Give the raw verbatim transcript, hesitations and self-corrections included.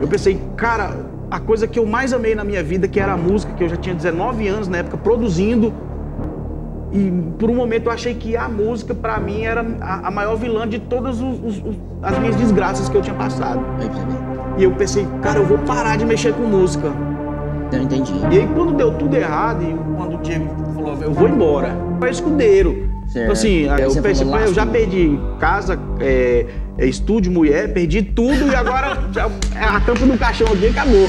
eu pensei, cara, a coisa que eu mais amei na minha vida, que era a música, que eu já tinha dezenove anos na época, produzindo, e por um momento eu achei que a música, pra mim, era a, a maior vilã de todas os, os, os, as minhas desgraças que eu tinha passado. E eu pensei, cara, eu vou parar de mexer com música. Eu entendi. E aí, quando deu tudo errado, e quando o Diego falou, eu vou embora, eu é escudeiro. Então, assim, aí eu pensei, eu já perdi casa, é, estúdio, mulher, perdi tudo e agora já, a tampa no caixão aqui acabou.